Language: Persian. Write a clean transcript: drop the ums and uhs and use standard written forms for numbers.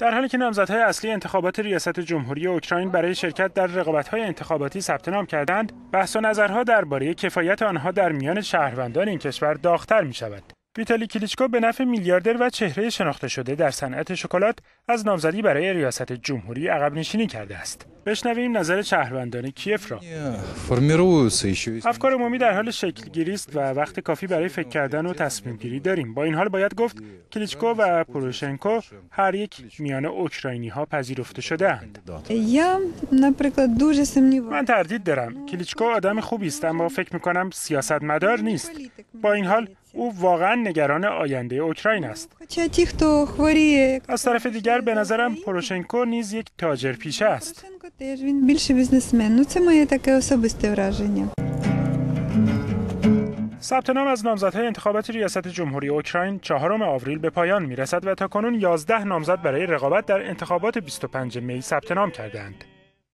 در حالی که نامزدهای اصلی انتخابات ریاست جمهوری اوکراین برای شرکت در رقابت‌های انتخاباتی ثبت نام کردند، بحث و نظرها درباره کفایت آنها در میان شهروندان این کشور داغ‌تر می‌شود. ویتالی کلیچکو به نفع میلیاردر و چهره شناخته شده در صنعت شکلات از نامزدی برای ریاست جمهوری عقب نشینی کرده است. بشنویم نظر شهروندان کیف را. افکار عمومی در حال شکل‌گیری است و وقت کافی برای فکر کردن و تصمیم‌گیری داریم. با این حال باید گفت کلیچکو و پوروشنکو هر یک میان اوکراینی‌ها پذیرفته شده‌اند. من تردید دارم. کلیچکو آدم خوبی است اما فکر می‌کنم سیاستمدار نیست. با این حال او واقعا نگران آینده اوکراین است. از طرف دیگر به نظرم پوروشنکو نیز یک تاجر پیشه است. ثبت نام از نامزدهای انتخابات ریاست جمهوری اوکراین 4 آوریل به پایان میرسد و تاکنون 11 نامزد برای رقابت در انتخابات 25 می ثبت نام کرده‌اند.